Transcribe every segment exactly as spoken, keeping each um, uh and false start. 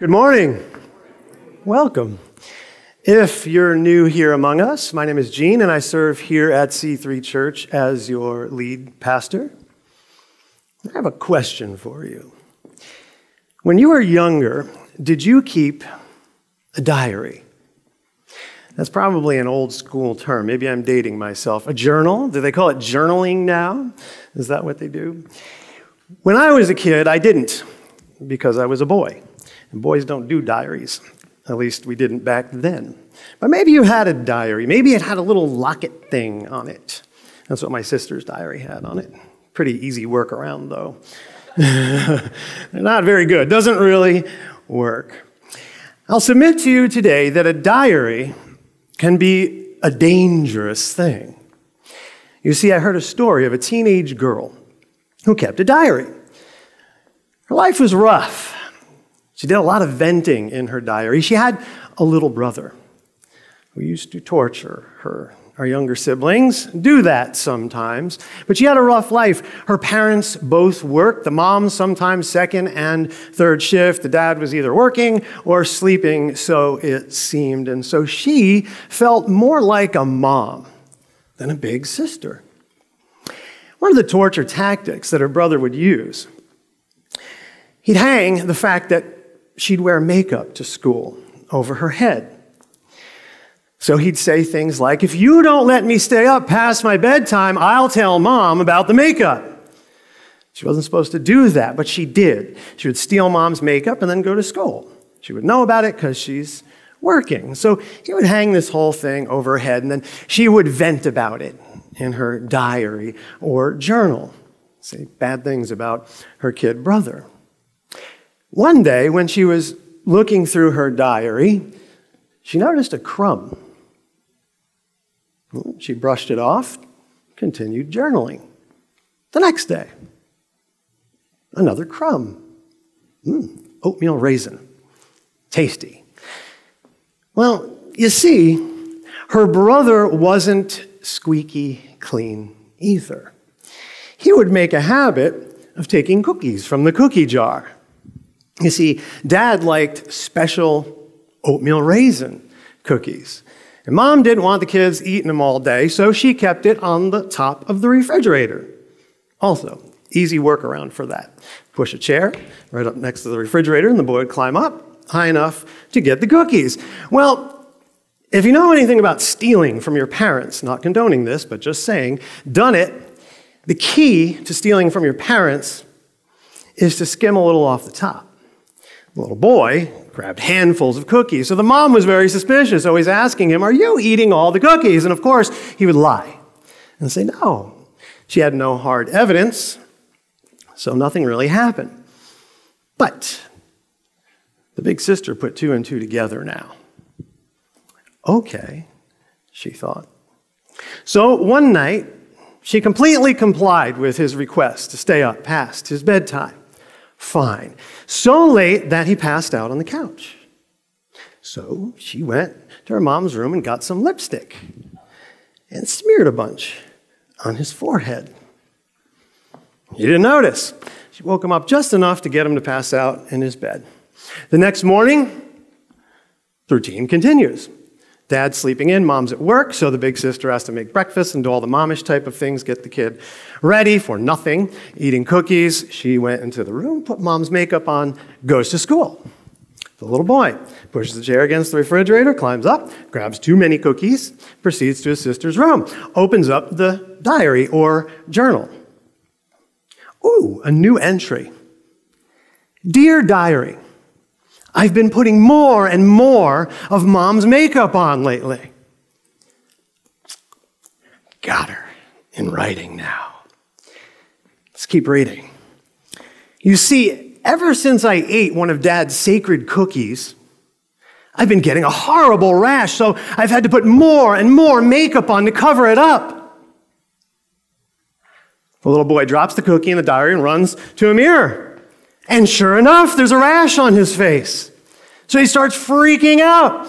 Good morning. Welcome. If you're new here among us, my name is Gene, and I serve here at C three Church as your lead pastor. I have a question for you. When you were younger, did you keep a diary? That's probably an old school term. Maybe I'm dating myself. A journal? Do they call it journaling now? Is that what they do? When I was a kid, I didn't, because I was a boy. And boys don't do diaries. At least we didn't back then. But maybe you had a diary. Maybe it had a little locket thing on it. That's what my sister's diary had on it. Pretty easy workaround, though. Not very good. Doesn't really work. I'll submit to you today that a diary can be a dangerous thing. You see, I heard a story of a teenage girl who kept a diary. Her life was rough. She did a lot of venting in her diary. She had a little brother who used to torture her. Our younger siblings do that sometimes, but she had a rough life. Her parents both worked. The mom sometimes second and third shift. The dad was either working or sleeping, so it seemed. And so she felt more like a mom than a big sister. One of the torture tactics that her brother would use, he'd hang the fact that she'd wear makeup to school over her head. So he'd say things like, if you don't let me stay up past my bedtime, I'll tell mom about the makeup. She wasn't supposed to do that, but she did. She would steal mom's makeup and then go to school. She would know about it because she's working. So he would hang this whole thing over her head, and then she would vent about it in her diary or journal, say bad things about her kid brother. One day, when she was looking through her diary, she noticed a crumb. She brushed it off, continued journaling. The next day, another crumb. Mm, oatmeal raisin. Tasty. Well, you see, her brother wasn't squeaky clean either. He would make a habit of taking cookies from the cookie jar. You see, Dad liked special oatmeal raisin cookies. And Mom didn't want the kids eating them all day, so she kept it on the top of the refrigerator. Also, easy workaround for that. Push a chair right up next to the refrigerator, and the boy would climb up high enough to get the cookies. Well, if you know anything about stealing from your parents, not condoning this, but just saying, done it, the key to stealing from your parents is to skim a little off the top. The little boy grabbed handfuls of cookies, so the mom was very suspicious, always asking him, are you eating all the cookies? And of course, he would lie and say no. She had no hard evidence, so nothing really happened. But the big sister put two and two together now. Okay, she thought. So one night, she completely complied with his request to stay up past his bedtime. Fine. So late that he passed out on the couch. So she went to her mom's room and got some lipstick and smeared a bunch on his forehead. He didn't notice. She woke him up just enough to get him to pass out in his bed. The next morning, the routine continues. Dad's sleeping in, Mom's at work, so the big sister has to make breakfast and do all the momish type of things, get the kid ready for nothing, eating cookies. She went into the room, put Mom's makeup on, goes to school. The little boy pushes the chair against the refrigerator, climbs up, grabs too many cookies, proceeds to his sister's room, opens up the diary or journal. Ooh, a new entry. Dear diary, I've been putting more and more of Mom's makeup on lately. Got her in writing now. Let's keep reading. You see, ever since I ate one of Dad's sacred cookies, I've been getting a horrible rash, so I've had to put more and more makeup on to cover it up. The little boy drops the cookie in the diary and runs to a mirror. And sure enough, there's a rash on his face. So he starts freaking out.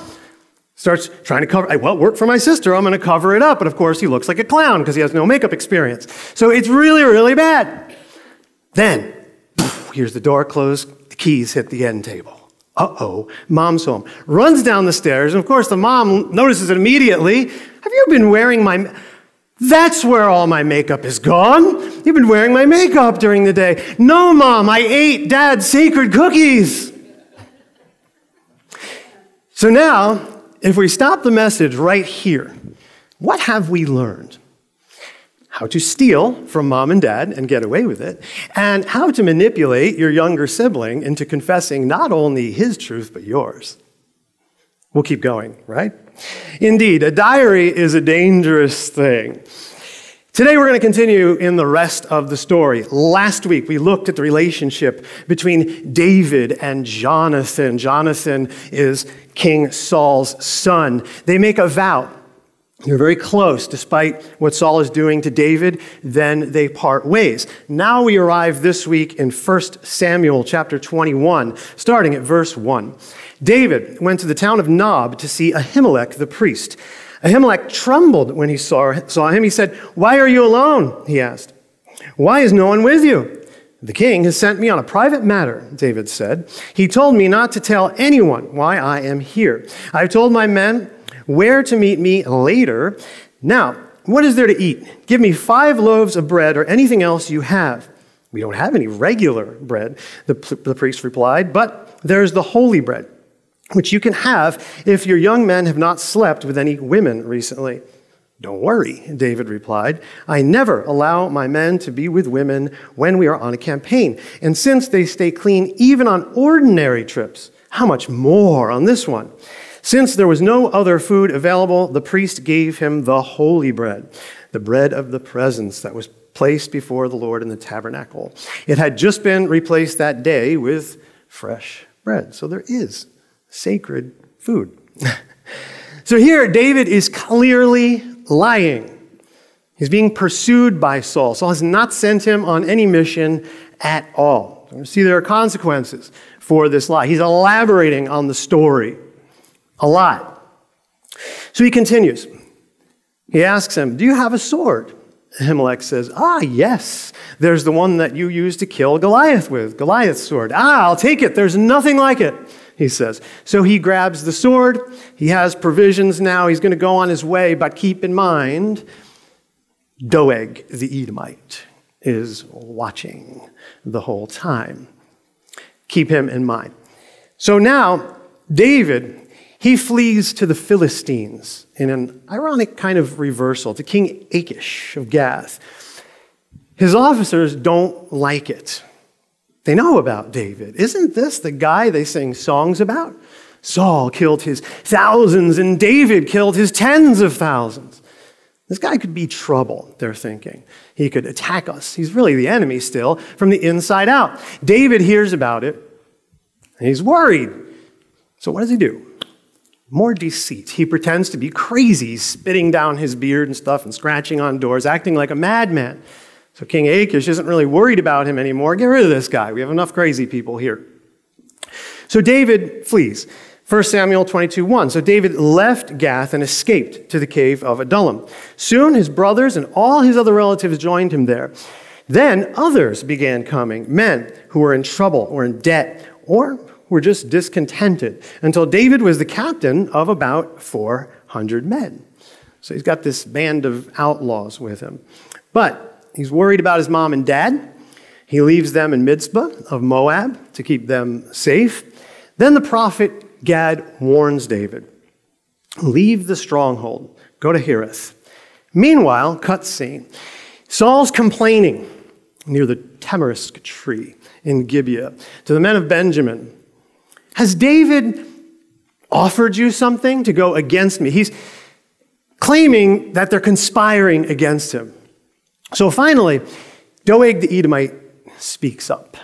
Starts trying to cover, well, work for my sister, I'm going to cover it up. But of course, he looks like a clown because he has no makeup experience. So it's really, really bad. Then, poof, here's the door closed, the keys hit the end table. Uh-oh, mom's home. Runs down the stairs, and of course the mom notices it immediately. Have you been wearing my... That's where all my makeup is gone. You've been wearing my makeup during the day. No, Mom, I ate Dad's sacred cookies. So now, if we stop the message right here, what have we learned? How to steal from Mom and Dad and get away with it, and how to manipulate your younger sibling into confessing not only his truth, but yours. We'll keep going, right? Indeed, a diary is a dangerous thing. Today we're going to continue in the rest of the story. Last week we looked at the relationship between David and Jonathan. Jonathan is King Saul's son. They make a vow. They're very close, despite what Saul is doing to David. Then they part ways. Now we arrive this week in First Samuel chapter twenty-one, starting at verse one. David went to the town of Nob to see Ahimelech the priest. Ahimelech trembled when he saw, saw him. He said, "Why are you alone?" he asked. "Why is no one with you?" "The king has sent me on a private matter," David said. "He told me not to tell anyone why I am here. I've told my men where to meet me later. Now, what is there to eat? Give me five loaves of bread or anything else you have." "We don't have any regular bread," the, the priest replied, "but there's the holy bread, which you can have if your young men have not slept with any women recently." "Don't worry," David replied. "I never allow my men to be with women when we are on a campaign. And since they stay clean even on ordinary trips, how much more on this one?" Since there was no other food available, the priest gave him the holy bread, the bread of the presence that was placed before the Lord in the tabernacle. It had just been replaced that day with fresh bread. So there is sacred food. So here, David is clearly lying. He's being pursued by Saul. Saul has not sent him on any mission at all. So we see there are consequences for this lie. He's elaborating on the story a lot. So he continues. He asks him, "Do you have a sword?" Ahimelech says, "Ah, yes. There's the one that you used to kill Goliath with, Goliath's sword." "Ah, I'll take it. There's nothing like it," he says. So he grabs the sword. He has provisions now. He's going to go on his way, but keep in mind, Doeg the Edomite is watching the whole time. Keep him in mind. So now, David... he flees to the Philistines in an ironic kind of reversal, to King Achish of Gath. His officers don't like it. They know about David. Isn't this the guy they sing songs about? Saul killed his thousands and David killed his tens of thousands. This guy could be trouble, they're thinking. He could attack us. He's really the enemy still from the inside out. David hears about it, and he's worried. So what does he do? More deceit. He pretends to be crazy, spitting down his beard and stuff and scratching on doors, acting like a madman. So King Achish isn't really worried about him anymore. Get rid of this guy. We have enough crazy people here. So David flees. First Samuel twenty-two one. So David left Gath and escaped to the cave of Adullam. Soon his brothers and all his other relatives joined him there. Then others began coming, men who were in trouble or in debt or were just discontented, until David was the captain of about four hundred men. So he's got this band of outlaws with him. But he's worried about his mom and dad. He leaves them in Mitzpah of Moab to keep them safe. Then the prophet Gad warns David, "Leave the stronghold, go to Hereth." Meanwhile, cutscene. Saul's complaining near the tamarisk tree in Gibeah to the men of Benjamin. "Has David offered you something to go against me?" He's claiming that they're conspiring against him. So finally, Doeg the Edomite speaks up.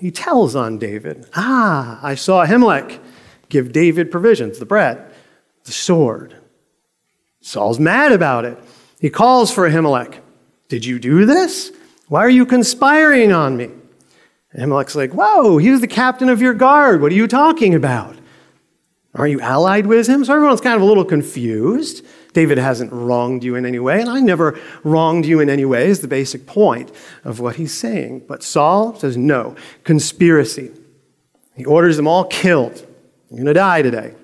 He tells on David, "Ah, I saw Ahimelech give David provisions, the bread, the sword." Saul's mad about it. He calls for Ahimelech. "Did you do this? Why are you conspiring on me?" Ahimelech's like, "Whoa, he was the captain of your guard. What are you talking about? Aren't you allied with him?" So everyone's kind of a little confused. David hasn't wronged you in any way, and I never wronged you in any way is the basic point of what he's saying. But Saul says, no, conspiracy. He orders them all killed. You're going to die today.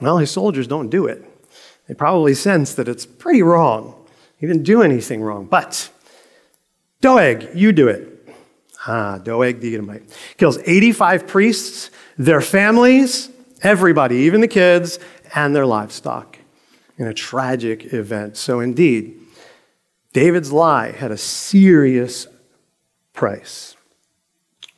Well, his soldiers don't do it. They probably sense that it's pretty wrong. He didn't do anything wrong. But Doeg, you do it. Ah, Doeg the Edomite. Kills eighty-five priests, their families, everybody, even the kids, and their livestock in a tragic event. So indeed, David's lie had a serious price.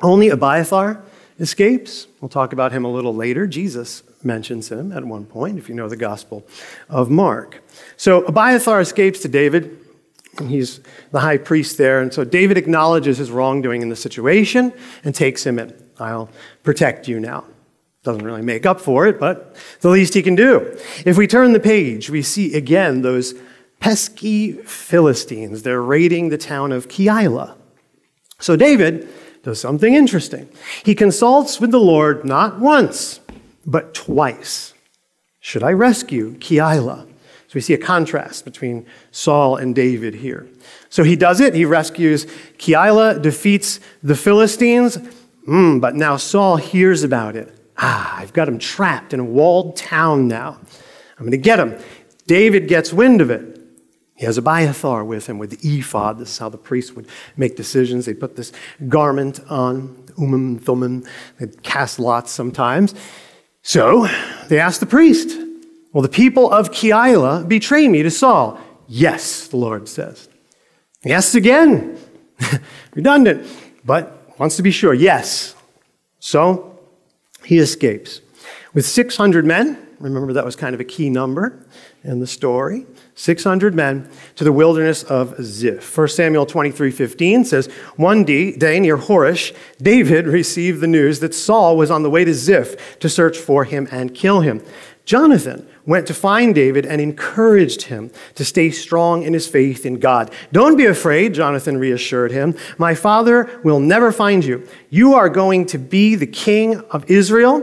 Only Abiathar escapes. We'll talk about him a little later. Jesus mentions him at one point, if you know the Gospel of Mark. So Abiathar escapes to David, and he's the high priest there. And so David acknowledges his wrongdoing in the situation and takes him in. I'll protect you now. Doesn't really make up for it, but the least he can do. If we turn the page, we see again those pesky Philistines. They're raiding the town of Keilah. So David does something interesting. He consults with the Lord not once, but twice. Should I rescue Keilah? So we see a contrast between Saul and David here. So he does it. He rescues Keilah, defeats the Philistines. Mm, but now Saul hears about it. Ah, I've got him trapped in a walled town now. I'm going to get him. David gets wind of it. He has Abiathar with him with the ephod. This is how the priests would make decisions. They put this garment on, umum, thummim. They'd cast lots sometimes. So they asked the priest, will the people of Keilah betray me to Saul? Yes, the Lord says. He asks again. Redundant, but wants to be sure. Yes. So he escapes with six hundred men. Remember, that was kind of a key number in the story. six hundred men to the wilderness of Ziph. First Samuel twenty-three fifteen says, one day near Horesh, David received the news that Saul was on the way to Ziph to search for him and kill him. Jonathan went to find David and encouraged him to stay strong in his faith in God. Don't be afraid, Jonathan reassured him. My father will never find you. You are going to be the king of Israel,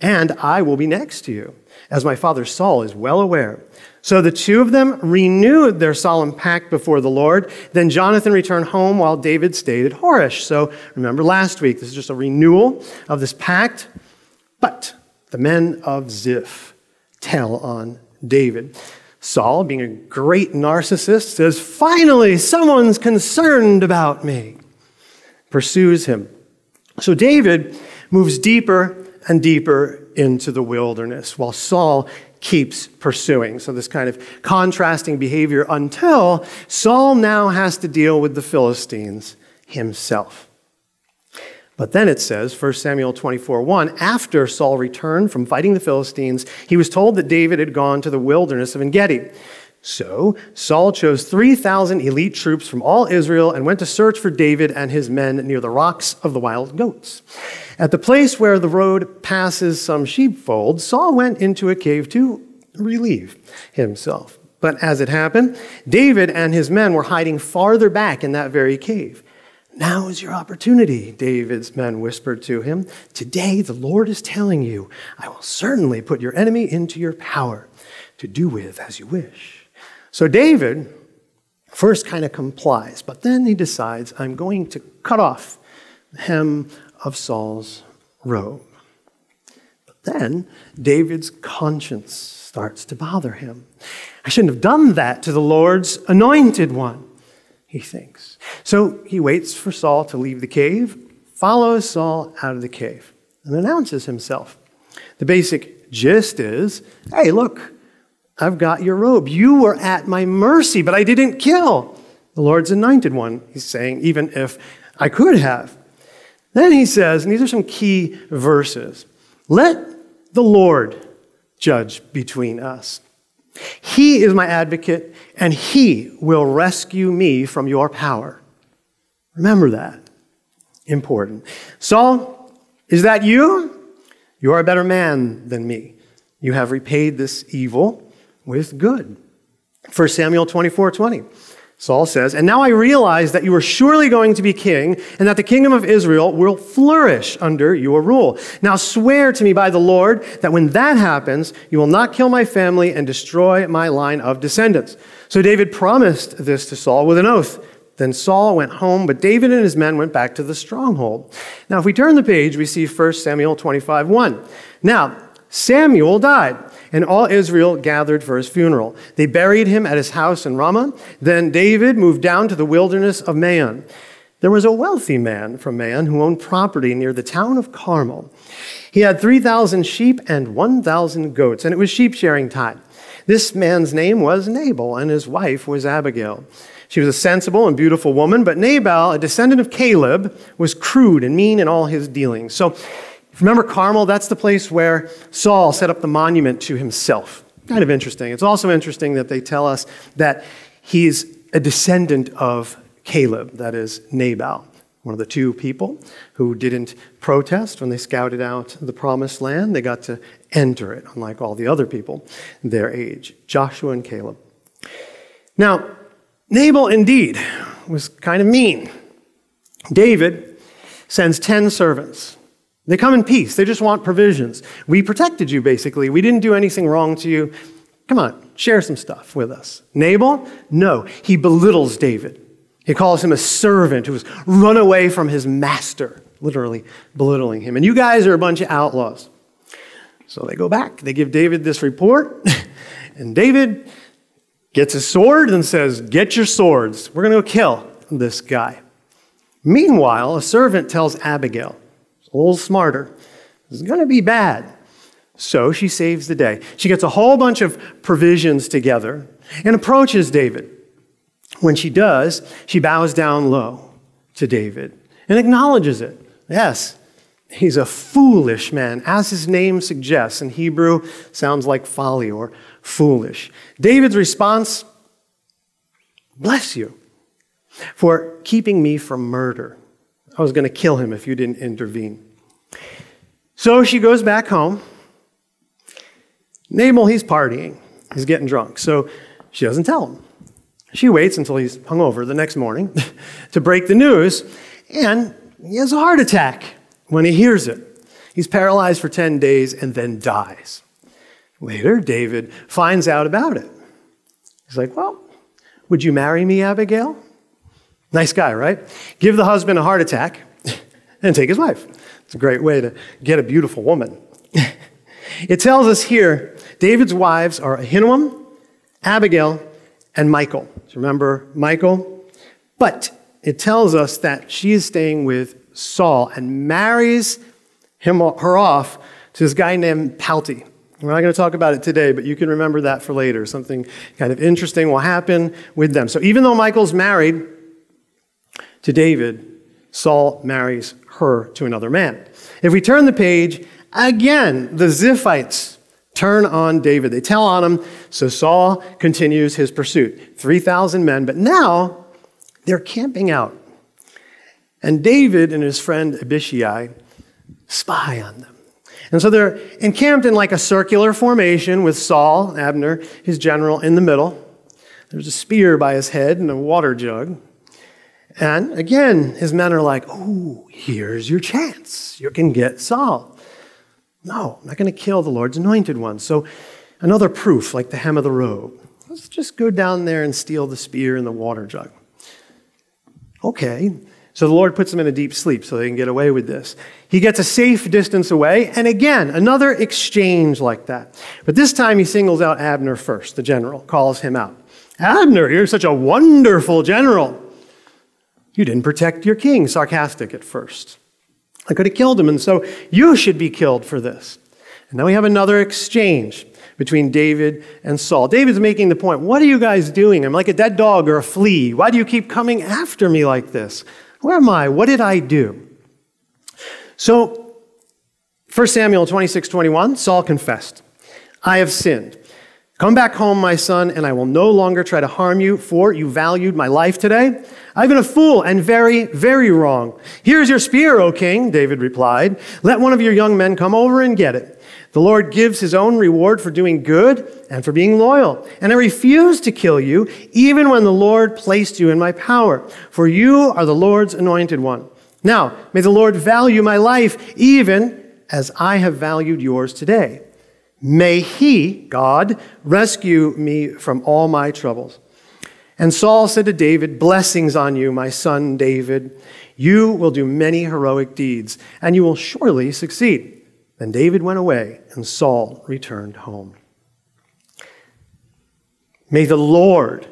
and I will be next to you, as my father Saul is well aware. So the two of them renewed their solemn pact before the Lord. Then Jonathan returned home while David stayed at Horesh. So remember last week, this is just a renewal of this pact. But the men of Ziph tell on David. Saul, being a great narcissist, says, finally, someone's concerned about me, pursues him. So David moves deeper and deeper into the wilderness while Saul keeps pursuing. So this kind of contrasting behavior until Saul now has to deal with the Philistines himself. But then it says, First Samuel twenty-four one, after Saul returned from fighting the Philistines, he was told that David had gone to the wilderness of En Gedi. So Saul chose three thousand elite troops from all Israel and went to search for David and his men near the rocks of the wild goats. At the place where the road passes some sheepfolds, Saul went into a cave to relieve himself. But as it happened, David and his men were hiding farther back in that very cave. Now is your opportunity, David's men whispered to him. Today the Lord is telling you, I will certainly put your enemy into your power to do with as you wish. So David first kind of complies, but then he decides, I'm going to cut off the hem of Saul's robe. But then David's conscience starts to bother him. I shouldn't have done that to the Lord's anointed one, he thinks. So he waits for Saul to leave the cave, follows Saul out of the cave, and announces himself. The basic gist is, hey, look, I've got your robe. You were at my mercy, but I didn't kill the Lord's anointed one, he's saying, even if I could have. Then he says, and these are some key verses, let the Lord judge between us. He is my advocate, and he will rescue me from your power. Remember that. Important. Saul, is that you? You are a better man than me. You have repaid this evil with good. First Samuel twenty-four twenty. Saul says, and now I realize that you are surely going to be king, and that the kingdom of Israel will flourish under your rule. Now swear to me by the Lord that when that happens, you will not kill my family and destroy my line of descendants. So David promised this to Saul with an oath. Then Saul went home, but David and his men went back to the stronghold. Now, if we turn the page, we see First Samuel twenty-five, one. Now, Samuel died, and all Israel gathered for his funeral. They buried him at his house in Ramah. Then David moved down to the wilderness of Maon. There was a wealthy man from Maon who owned property near the town of Carmel. He had three thousand sheep and one thousand goats, and it was sheep shearing time. This man's name was Nabal, and his wife was Abigail. She was a sensible and beautiful woman, but Nabal, a descendant of Caleb, was crude and mean in all his dealings. So, if you remember Carmel, that's the place where Saul set up the monument to himself. Kind of interesting. It's also interesting that they tell us that he's a descendant of Caleb, that is Nabal, one of the two people who didn't protest when they scouted out the promised land. They got to enter it, unlike all the other people their age, Joshua and Caleb. Now, Nabal, indeed, was kind of mean. David sends ten servants. They come in peace. They just want provisions. We protected you, basically. We didn't do anything wrong to you. Come on, share some stuff with us. Nabal? No, he belittles David. He calls him a servant who has run away from his master, literally belittling him. And you guys are a bunch of outlaws. So they go back. They give David this report, and David gets his sword and says, get your swords. We're going to go kill this guy. Meanwhile, a servant tells Abigail, a little smarter, this is going to be bad. So she saves the day. She gets a whole bunch of provisions together and approaches David. When she does, she bows down low to David and acknowledges it. Yes, he's a foolish man, as his name suggests. In Hebrew, sounds like folly or foolish. David's response, bless you for keeping me from murder. I was going to kill him if you didn't intervene. So she goes back home. Nabal, he's partying. He's getting drunk. So she doesn't tell him. She waits until he's hungover the next morning to break the news, and he has a heart attack when he hears it. He's paralyzed for ten days and then dies. Later, David finds out about it. He's like, well, would you marry me, Abigail? Nice guy, right? Give the husband a heart attack and take his wife. It's a great way to get a beautiful woman. It tells us here, David's wives are Ahinoam, Abigail, and Michal. So remember Michal? But it tells us that she is staying with Saul and marries him, her off to this guy named Palti. We're not going to talk about it today, but you can remember that for later. Something kind of interesting will happen with them. So even though Michal's married to David, Saul marries her to another man. If we turn the page, again, the Ziphites turn on David. They tell on him, so Saul continues his pursuit. three thousand men, but now they're camping out. And David and his friend Abishai spy on them. And so they're encamped in like a circular formation with Saul, Abner, his general, in the middle. There's a spear by his head and a water jug. And again, his men are like, oh, here's your chance. You can get Saul. No, I'm not going to kill the Lord's anointed one. So another proof, like the hem of the robe. Let's just go down there and steal the spear and the water jug. Okay. So the Lord puts them in a deep sleep so they can get away with this. He gets a safe distance away, and again, another exchange like that. But this time he singles out Abner first, the general, calls him out. Abner, you're such a wonderful general. You didn't protect your king, sarcastic at first. I could have killed him, and so you should be killed for this. And now we have another exchange between David and Saul. David's making the point, what are you guys doing? I'm like a dead dog or a flea. Why do you keep coming after me like this? Where am I? What did I do? So, First Samuel twenty-six, twenty-one, Saul confessed, I have sinned. Come back home, my son, and I will no longer try to harm you, for you valued my life today. I've been a fool and very, very wrong. Here's your spear, O king, David replied. Let one of your young men come over and get it. The Lord gives his own reward for doing good and for being loyal. And I refuse to kill you, even when the Lord placed you in my power, for you are the Lord's anointed one. Now, may the Lord value my life, even as I have valued yours today. May he, God, rescue me from all my troubles. And Saul said to David, "Blessings on you, my son David. You will do many heroic deeds, and you will surely succeed." Then David went away, and Saul returned home. May the Lord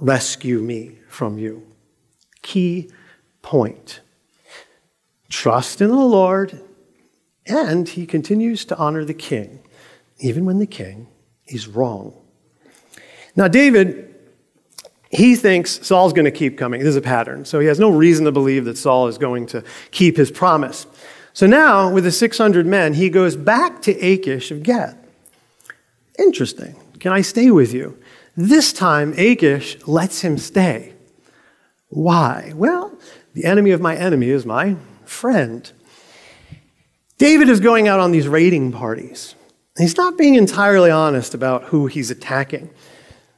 rescue me from you. Key point. Trust in the Lord, and he continues to honor the king, even when the king is wrong. Now, David, he thinks Saul's going to keep coming. This is a pattern. So he has no reason to believe that Saul is going to keep his promise. So now, with the six hundred men, he goes back to Achish of Gath. Interesting. Can I stay with you? This time, Achish lets him stay. Why? Well, the enemy of my enemy is my friend. David is going out on these raiding parties. He's not being entirely honest about who he's attacking.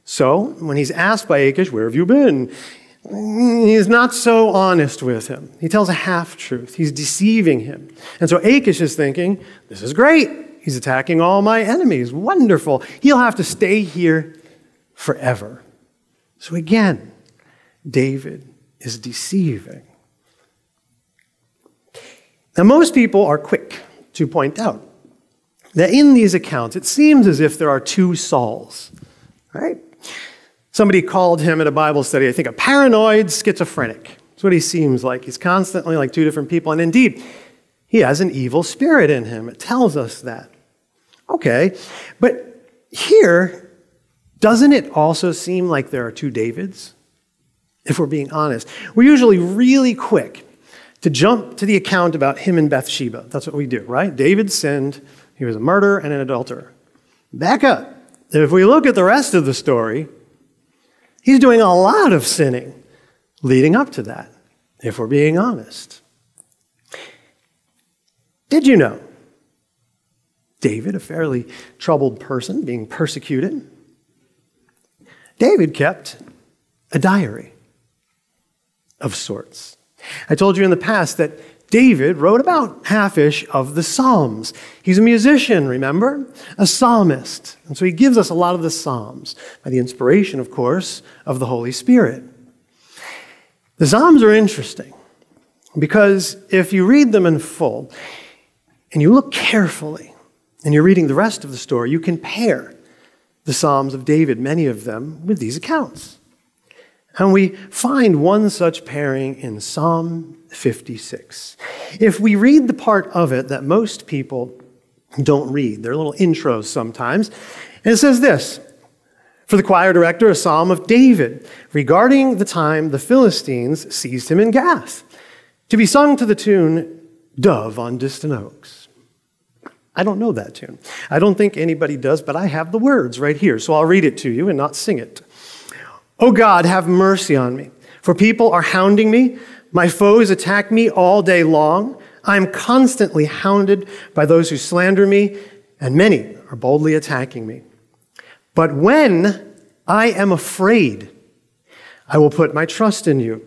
So when he's asked by Achish, "Where have you been?" he's not so honest with him. He tells a half-truth. He's deceiving him. And so Achish is thinking, this is great. He's attacking all my enemies. Wonderful. He'll have to stay here forever. So again, David is deceiving. Now, most people are quick to point out that in these accounts, it seems as if there are two Sauls, right? Somebody called him at a Bible study, I think, a paranoid schizophrenic. That's what he seems like. He's constantly like two different people. And indeed, he has an evil spirit in him. It tells us that. Okay, but here, doesn't it also seem like there are two Davids? If we're being honest, we're usually really quick to jump to the account about him and Bathsheba. That's what we do, right? David sinned. He was a murderer and an adulterer. Back up. If we look at the rest of the story, he's doing a lot of sinning leading up to that, if we're being honest. Did you know David, a fairly troubled person, being persecuted, David kept a diary of sorts. I told you in the past that David wrote about half-ish of the Psalms. He's a musician, remember? A psalmist. And so he gives us a lot of the Psalms by the inspiration, of course, of the Holy Spirit. The Psalms are interesting because if you read them in full and you look carefully and you're reading the rest of the story, you compare the Psalms of David, many of them, with these accounts. And we find one such pairing in Psalm fifty-six. If we read the part of it that most people don't read, their little intros sometimes, and it says this, "For the choir director, a psalm of David, regarding the time the Philistines seized him in Gath, to be sung to the tune, 'Dove on Distant Oaks.'" I don't know that tune. I don't think anybody does, but I have the words right here, so I'll read it to you and not sing it. "O God, have mercy on me, for people are hounding me. My foes attack me all day long. I am constantly hounded by those who slander me, and many are boldly attacking me. But when I am afraid, I will put my trust in you.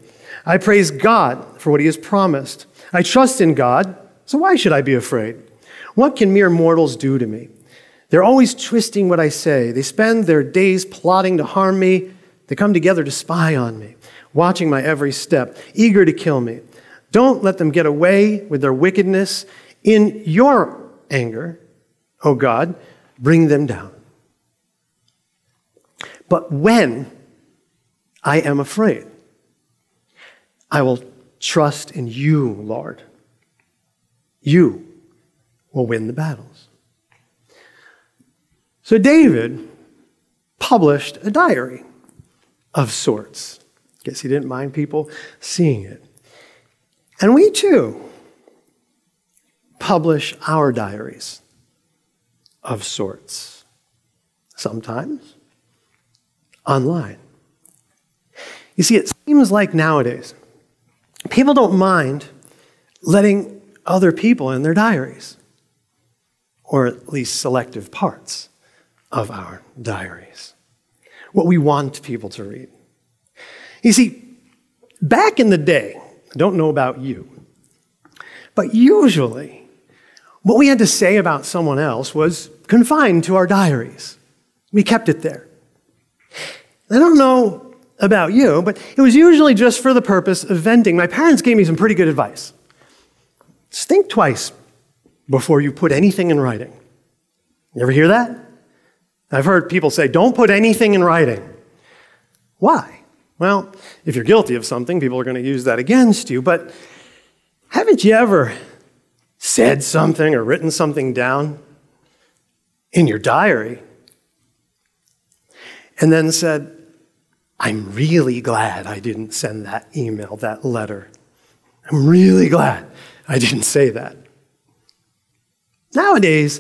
I praise God for what he has promised. I trust in God, so why should I be afraid? What can mere mortals do to me? They're always twisting what I say. They spend their days plotting to harm me. They come together to spy on me, watching my every step, eager to kill me. Don't let them get away with their wickedness. In your anger, O God, bring them down. But when I am afraid, I will trust in you, Lord. You will win the battles." So David published a diary of sorts. Guess he didn't mind people seeing it. And we too publish our diaries of sorts, sometimes online. You see, it seems like nowadays, people don't mind letting other people in their diaries, or at least selective parts of our diaries, what we want people to read. You see, back in the day, I don't know about you, but usually what we had to say about someone else was confined to our diaries. We kept it there. I don't know about you, but it was usually just for the purpose of venting. My parents gave me some pretty good advice. Think twice before you put anything in writing. You ever hear that? I've heard people say, don't put anything in writing. Why? Well, if you're guilty of something, people are going to use that against you, but haven't you ever said something or written something down in your diary and then said, I'm really glad I didn't send that email, that letter. I'm really glad I didn't say that. Nowadays,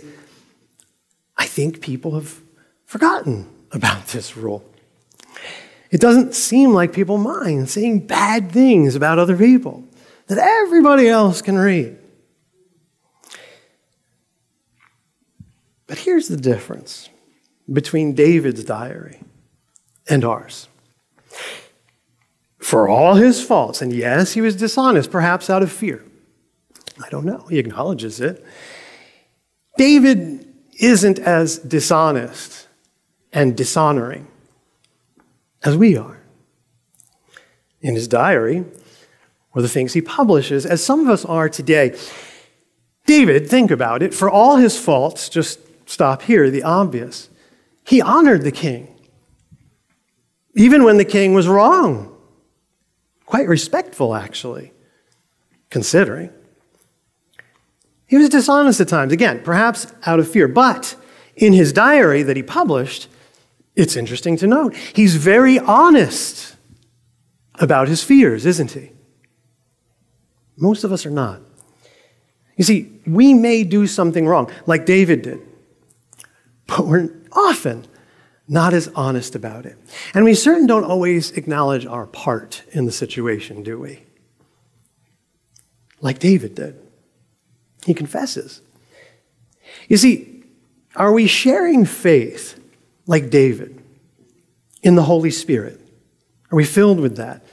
I think people have forgotten about this rule. It doesn't seem like people mind saying bad things about other people that everybody else can read. But here's the difference between David's diary and ours. For all his faults, and yes, he was dishonest, perhaps out of fear. I don't know. He acknowledges it. David isn't as dishonest and dishonoring as we are. In his diary, or the things he publishes, as some of us are today, David, think about it, for all his faults, just stop here, the obvious, he honored the king, even when the king was wrong. Quite respectful, actually, considering. He was dishonest at times, again, perhaps out of fear, but in his diary that he published, it's interesting to note, he's very honest about his fears, isn't he? Most of us are not. You see, we may do something wrong, like David did, but we're often not as honest about it. And we certainly don't always acknowledge our part in the situation, do we? Like David did. He confesses. You see, are we sharing faith like David in the Holy Spirit? Are we filled with that?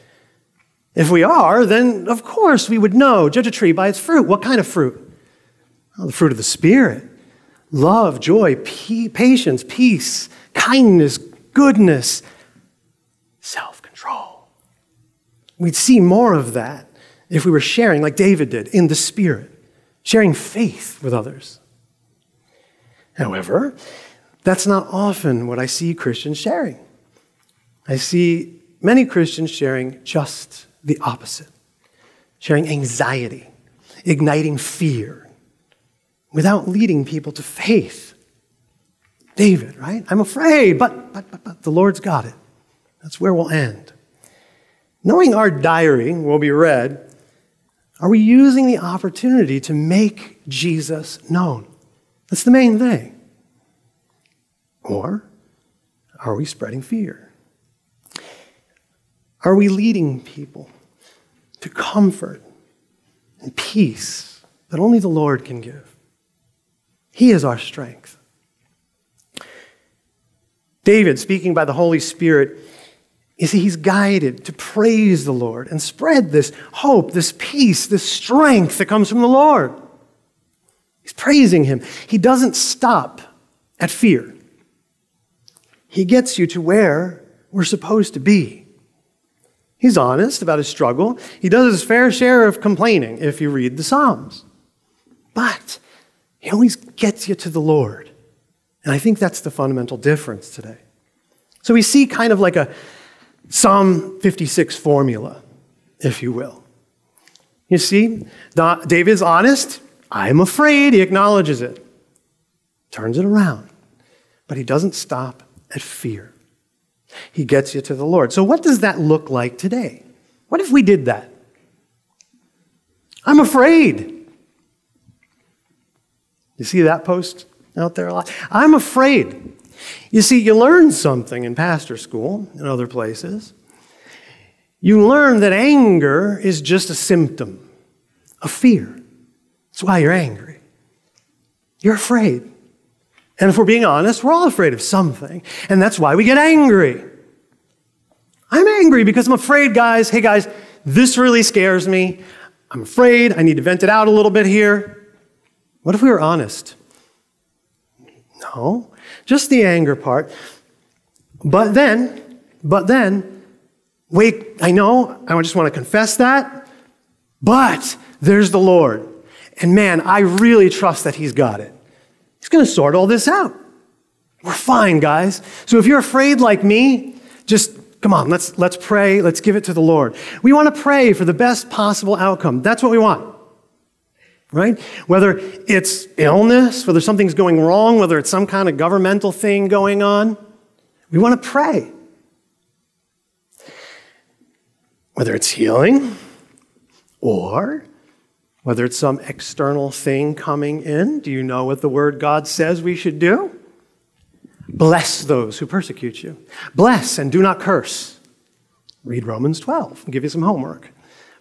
If we are, then of course we would know. Judge a tree by its fruit. What kind of fruit? Well, the fruit of the Spirit. Love, joy, pe- patience, peace, kindness, goodness, self-control. We'd see more of that if we were sharing like David did in the Spirit. Sharing faith with others. However, that's not often what I see Christians sharing. I see many Christians sharing just the opposite, sharing anxiety, igniting fear, without leading people to faith. David, right? I'm afraid, but, but, but, but the Lord's got it. That's where we'll end. Knowing our diary will be read, are we using the opportunity to make Jesus known? That's the main thing. Or are we spreading fear? Are we leading people to comfort and peace that only the Lord can give? He is our strength. David, speaking by the Holy Spirit, you see, he's guided to praise the Lord and spread this hope, this peace, this strength that comes from the Lord. He's praising him. He doesn't stop at fear. He gets you to where we're supposed to be. He's honest about his struggle. He does his fair share of complaining if you read the Psalms. But he always gets you to the Lord. And I think that's the fundamental difference today. So we see kind of like a Psalm fifty-six formula, if you will. You see, David's honest. I'm afraid. He acknowledges it. Turns it around. But he doesn't stop at fear. He gets you to the Lord. So what does that look like today? What if we did that? I'm afraid. You see that post out there a lot? I'm afraid. You see, you learn something in pastor school and other places. You learn that anger is just a symptom of fear. That's why you're angry. You're afraid. And if we're being honest, we're all afraid of something. And that's why we get angry. I'm angry because I'm afraid, guys. Hey, guys, this really scares me. I'm afraid. I need to vent it out a little bit here. What if we were honest? No. Just the anger part. But then, but then, wait, I know, I just want to confess that, but there's the Lord. And man, I really trust that he's got it. He's going to sort all this out. We're fine, guys. So if you're afraid like me, just come on, let's, let's pray. Let's give it to the Lord. We want to pray for the best possible outcome. That's what we want, right? Whether it's illness, whether something's going wrong, whether it's some kind of governmental thing going on, we want to pray. Whether it's healing or whether it's some external thing coming in. Do you know what the Word God says we should do? Bless those who persecute you. Bless and do not curse. Read Romans twelve. I'll give you some homework.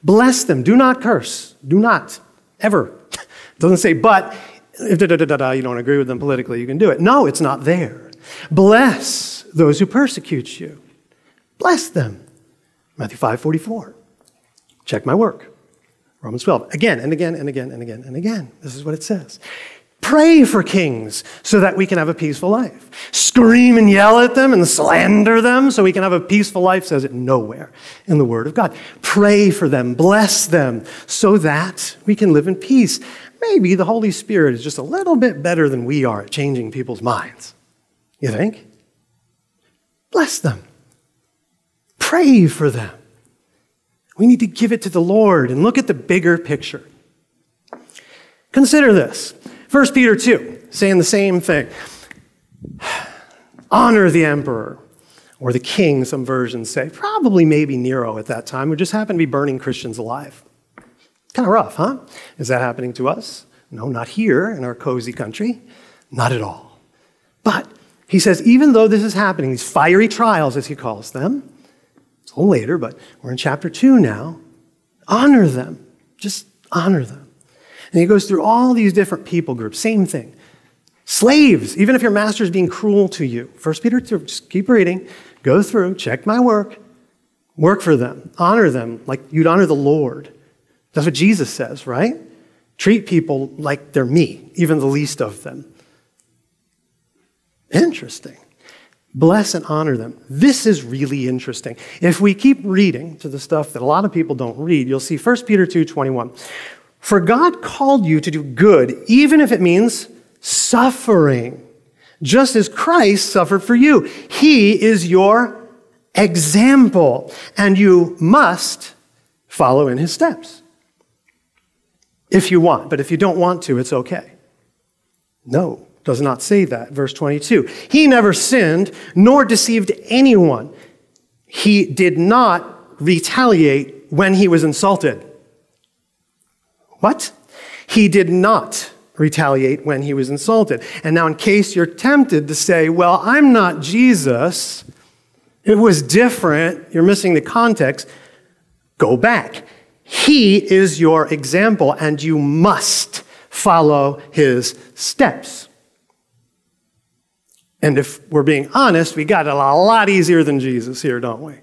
Bless them. Do not curse. Do not. Ever. It doesn't say, but if da, da, da, da, da, you don't agree with them politically, you can do it. No, it's not there. Bless those who persecute you. Bless them. Matthew five forty-four. Check my work. Romans twelve. Again and again and again and again and again. This is what it says. Pray for kings so that we can have a peaceful life. Scream and yell at them and slander them so we can have a peaceful life, says it nowhere in the Word of God. Pray for them, bless them, so that we can live in peace. Maybe the Holy Spirit is just a little bit better than we are at changing people's minds. You think? Bless them. Pray for them. We need to give it to the Lord and look at the bigger picture. Consider this. First Peter two, saying the same thing. Honor the emperor, or the king, some versions say. Probably maybe Nero at that time, who just happened to be burning Christians alive. Kind of rough, huh? Is that happening to us? No, not here in our cozy country. Not at all. But he says, even though this is happening, these fiery trials, as he calls them, it's a little later, but we're in chapter two now, honor them. Just honor them. And he goes through all these different people groups. Same thing. Slaves, even if your master is being cruel to you. First Peter two, just keep reading. Go through, check my work. Work for them. Honor them like you'd honor the Lord. That's what Jesus says, right? Treat people like they're me, even the least of them. Interesting. Bless and honor them. This is really interesting. If we keep reading to the stuff that a lot of people don't read, you'll see First Peter two twenty-one. For God called you to do good, even if it means suffering, just as Christ suffered for you. He is your example, and you must follow in his steps. If you want, but if you don't want to, it's okay. No, does not say that. Verse twenty-two, he never sinned nor deceived anyone. He did not retaliate when he was insulted. What? He did not retaliate when he was insulted. And now in case you're tempted to say, well, I'm not Jesus, it was different, you're missing the context, go back. He is your example, and you must follow his steps. And if we're being honest, we got it a lot easier than Jesus here, don't we?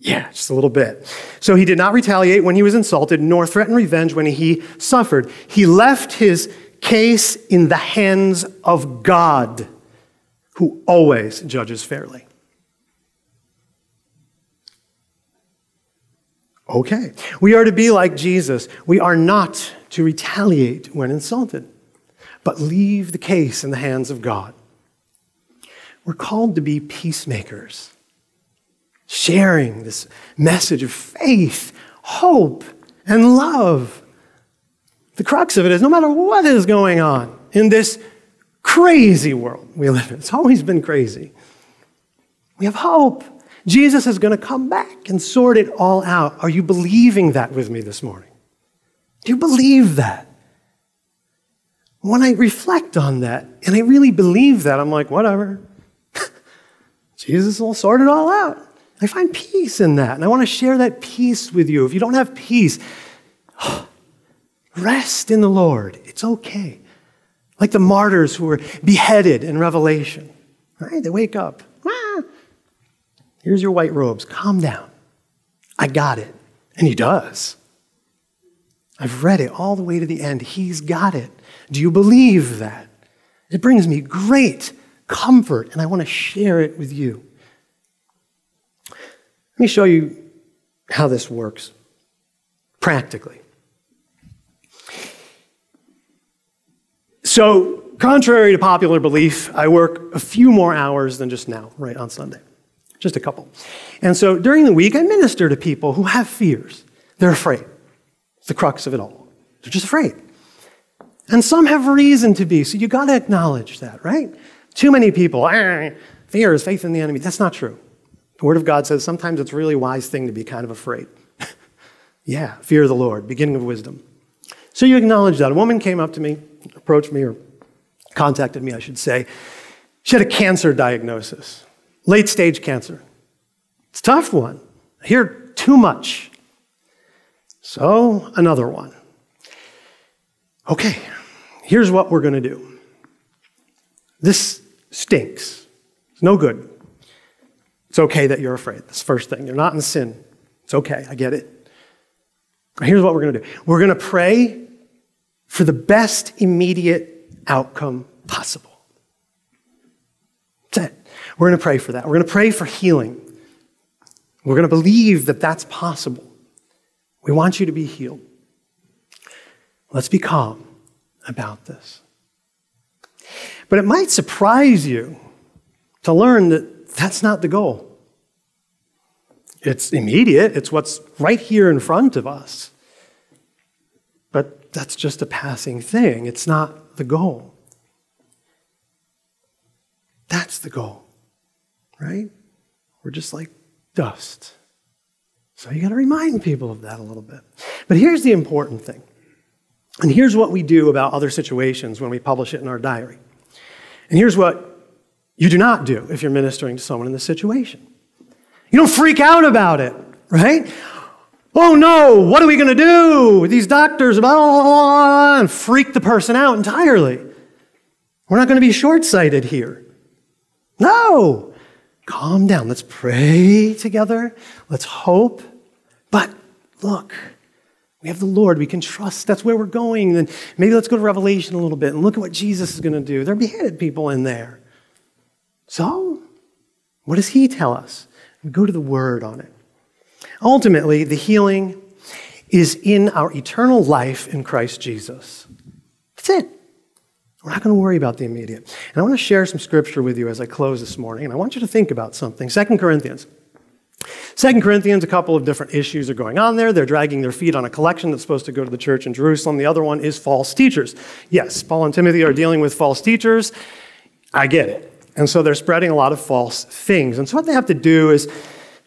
Yeah, just a little bit. So he did not retaliate when he was insulted, nor threaten revenge when he suffered. He left his case in the hands of God, who always judges fairly. Okay, we are to be like Jesus. We are not to retaliate when insulted, but leave the case in the hands of God. We're called to be peacemakers, sharing this message of faith, hope, and love. The crux of it is no matter what is going on in this crazy world we live in, it's always been crazy, we have hope. Jesus is going to come back and sort it all out. Are you believing that with me this morning? Do you believe that? When I reflect on that, and I really believe that, I'm like, whatever. Jesus will sort it all out. I find peace in that, and I want to share that peace with you. If you don't have peace, rest in the Lord. It's okay. Like the martyrs who were beheaded in Revelation, right? They wake up. Ah, here's your white robes. Calm down. I got it. And he does. I've read it all the way to the end. He's got it. Do you believe that? It brings me great comfort, and I want to share it with you. Let me show you how this works practically. So, contrary to popular belief, I work a few more hours than just now, right, on Sunday. Just a couple. And so during the week, I minister to people who have fears. They're afraid. It's the crux of it all. They're just afraid. And some have reason to be, so you got to acknowledge that, right? Too many people, fear is faith in the enemy. That's not true. The Word of God says sometimes it's a really wise thing to be kind of afraid. Yeah, fear of the Lord, beginning of wisdom. So you acknowledge that. A woman came up to me, approached me, or contacted me, I should say. She had a cancer diagnosis, late-stage cancer. It's a tough one. I hear too much. So another one. Okay, here's what we're going to do. This stinks. It's no good. It's okay that you're afraid. That's the first thing. You're not in sin. It's okay. I get it. Here's what we're going to do. We're going to pray for the best immediate outcome possible. That's it. We're going to pray for that. We're going to pray for healing. We're going to believe that that's possible. We want you to be healed. Let's be calm about this. But it might surprise you to learn that that's not the goal. It's immediate. It's what's right here in front of us. But that's just a passing thing. It's not the goal. That's the goal, right? We're just like dust. So you got to remind people of that a little bit. But here's the important thing. And here's what we do about other situations when we publish it in our diary. And here's what you do not do if you're ministering to someone in this situation. You don't freak out about it, right? Oh no, what are we going to do? These doctors, blah, blah, blah, and freak the person out entirely. We're not going to be short-sighted here. No, calm down. Let's pray together. Let's hope. But look, we have the Lord. We can trust. That's where we're going. And maybe let's go to Revelation a little bit and look at what Jesus is going to do. There are beheaded people in there. So, what does he tell us? We go to the Word on it. Ultimately, the healing is in our eternal life in Christ Jesus. That's it. We're not going to worry about the immediate. And I want to share some scripture with you as I close this morning, and I want you to think about something. Second Corinthians. Second Corinthians, a couple of different issues are going on there. They're dragging their feet on a collection that's supposed to go to the church in Jerusalem. The other one is false teachers. Yes, Paul and Timothy are dealing with false teachers. I get it. And so they're spreading a lot of false things. And so what they have to do is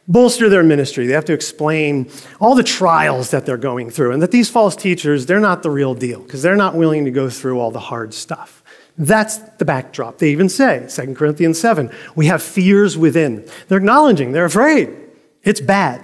bolster their ministry. They have to explain all the trials that they're going through and that these false teachers, they're not the real deal because they're not willing to go through all the hard stuff. That's the backdrop. They even say, Second Corinthians seven, we have fears within. They're acknowledging, they're afraid. It's bad.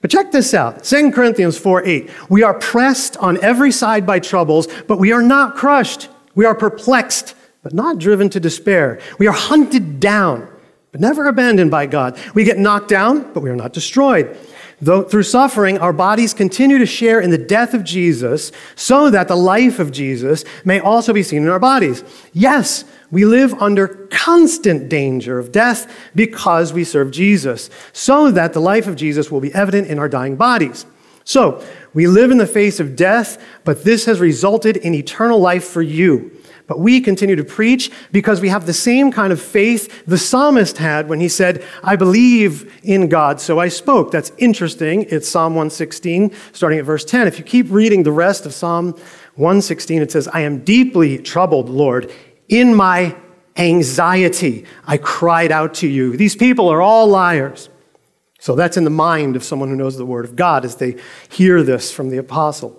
But check this out, Second Corinthians four eight, we are pressed on every side by troubles, but we are not crushed. We are perplexed, but not driven to despair. We are hunted down, but never abandoned by God. We get knocked down, but we are not destroyed. Though through suffering, our bodies continue to share in the death of Jesus, so that the life of Jesus may also be seen in our bodies. Yes, we live under constant danger of death because we serve Jesus, so that the life of Jesus will be evident in our dying bodies. So, we live in the face of death, but this has resulted in eternal life for you. But we continue to preach because we have the same kind of faith the psalmist had when he said, I believe in God, so I spoke. That's interesting. It's Psalm one sixteen, starting at verse ten. If you keep reading the rest of Psalm one sixteen, it says, I am deeply troubled, Lord. In my anxiety, I cried out to you. These people are all liars. So that's in the mind of someone who knows the Word of God as they hear this from the apostle.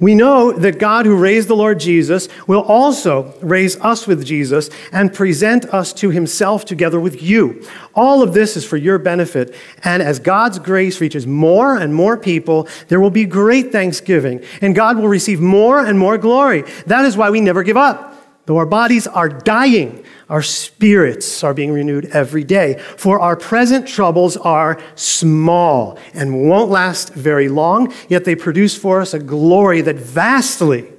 We know that God who raised the Lord Jesus will also raise us with Jesus and present us to himself together with you. All of this is for your benefit, and as God's grace reaches more and more people, there will be great thanksgiving, and God will receive more and more glory. That is why we never give up. Though our bodies are dying, our spirits are being renewed every day. For our present troubles are small and won't last very long, yet they produce for us a glory that vastly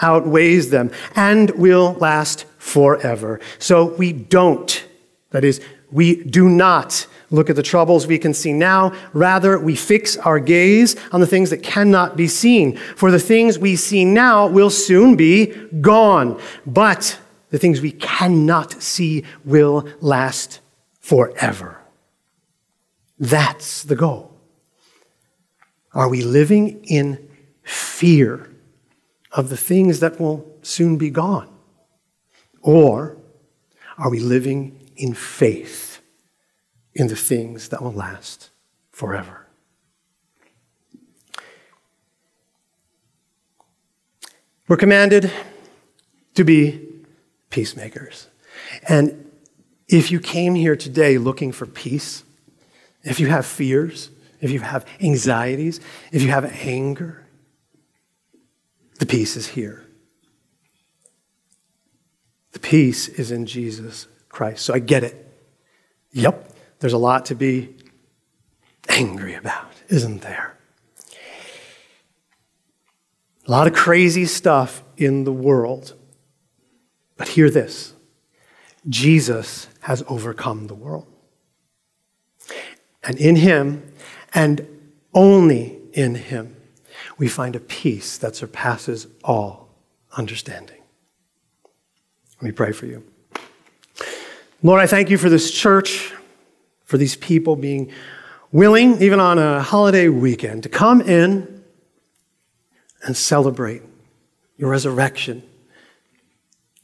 outweighs them and will last forever. So we don't, that is, we do not look at the troubles we can see now. Rather, we fix our gaze on the things that cannot be seen. For the things we see now will soon be gone. But the things we cannot see will last forever. That's the goal. Are we living in fear of the things that will soon be gone? Or are we living in faith in the things that will last forever? We're commanded to be peacemakers. And if you came here today looking for peace, if you have fears, if you have anxieties, if you have anger, the peace is here. The peace is in Jesus Christ. So I get it. Yep, there's a lot to be angry about, isn't there? A lot of crazy stuff in the world. But hear this. Jesus has overcome the world. And in him, and only in him, we find a peace that surpasses all understanding. Let me pray for you. Lord, I thank you for this church, for these people being willing, even on a holiday weekend, to come in and celebrate your resurrection,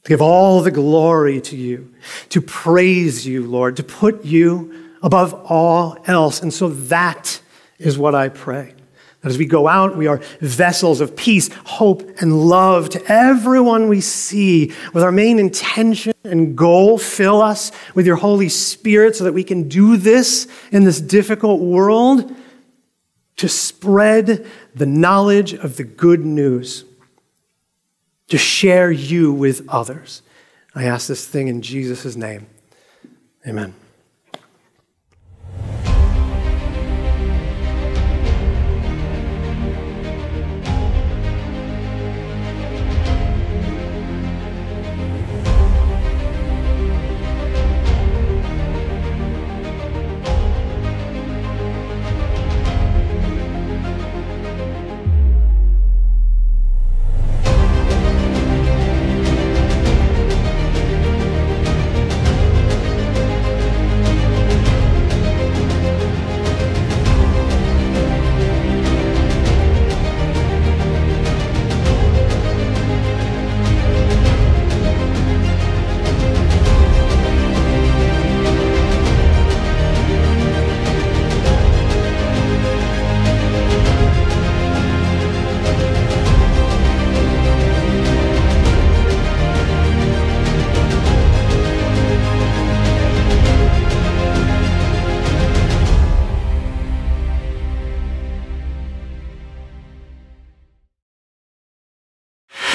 to give all the glory to you, to praise you, Lord, to put you above all else. And so that is what I pray. That as we go out, we are vessels of peace, hope, and love to everyone we see, with our main intention and goal. Fill us with your Holy Spirit so that we can do this in this difficult world, to spread the knowledge of the good news, to share you with others. I ask this thing in Jesus' name. Amen.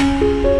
Thank you.